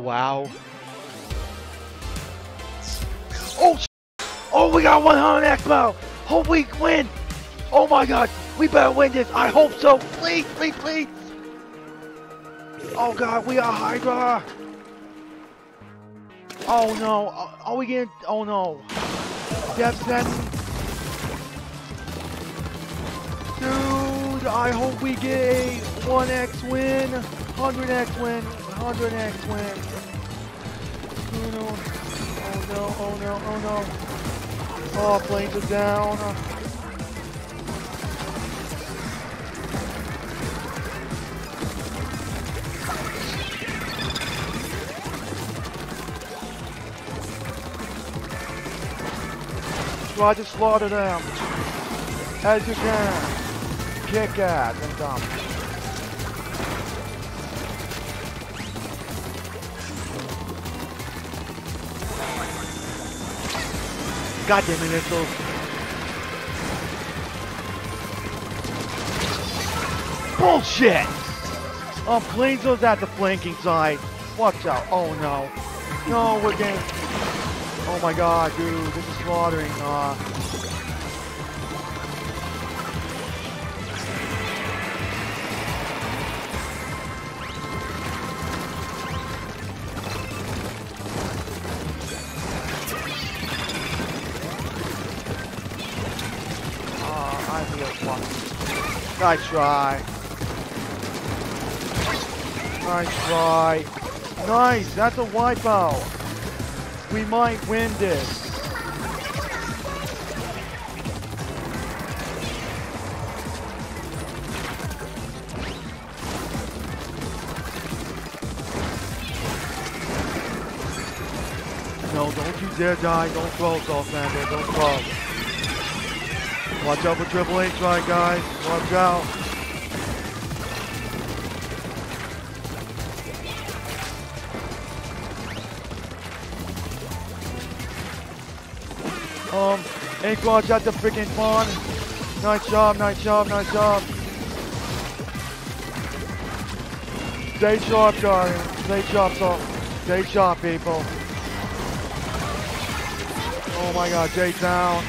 wow. Oh, oh, we got 100 Expo. Hope we win. Oh my god, we better win this. I hope so. Please, please, please. Oh god, we are Hydra. Oh no, are we getting? Oh no. Death sentence. Dude, I hope we get a 1x win, 100x win, 100x win. Oh no, oh no, oh no, oh no. Oh, planes are down. Try to slaughter them as you can. Kick ass and dump. Goddamn it, missiles. Bullshit! Planes at the flanking side. Watch out. Oh no. No, we're getting. Oh my god, dude. This is slaughtering. Nice try. Nice, that's a wipeout. We might win this. No, don't you dare die. Don't close, Dolphander. Don't close. Watch out for Triple H right, guys. Watch out. Anchorage at the freaking pond. Nice job, nice job, nice job. Stay sharp, guys. Stay sharp, so. Stay sharp, people. Oh my god, Jay down.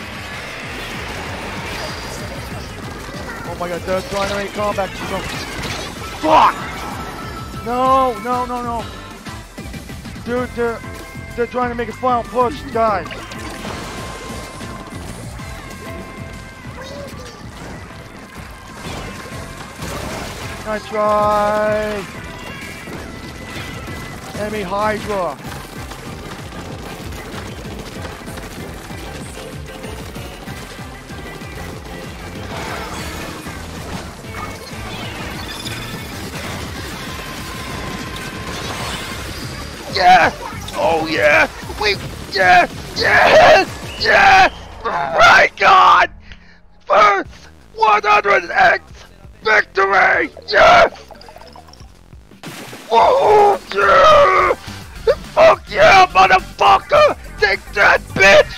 Oh my god, they're trying to make combat. Fuck! No, no, no, no. Dude, they're trying to make a final push, guys. Nice try. Enemy Hydra. Yes! Oh yeah! We yes! Yes! Yes! My god! First 100x victory! Yes! Oh yeah! Fuck yeah, motherfucker! Take that, bitch!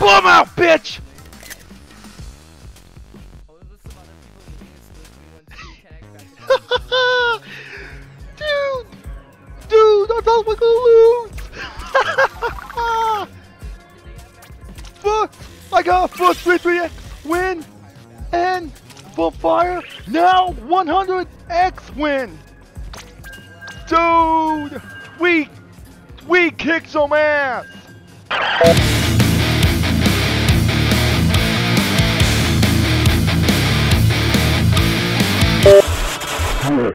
Bum out, bitch! Dude, I thought we were gonna lose! Fuck! I got a first 3x win! And bonfire! Now 100x win! Dude! We kicked some ass!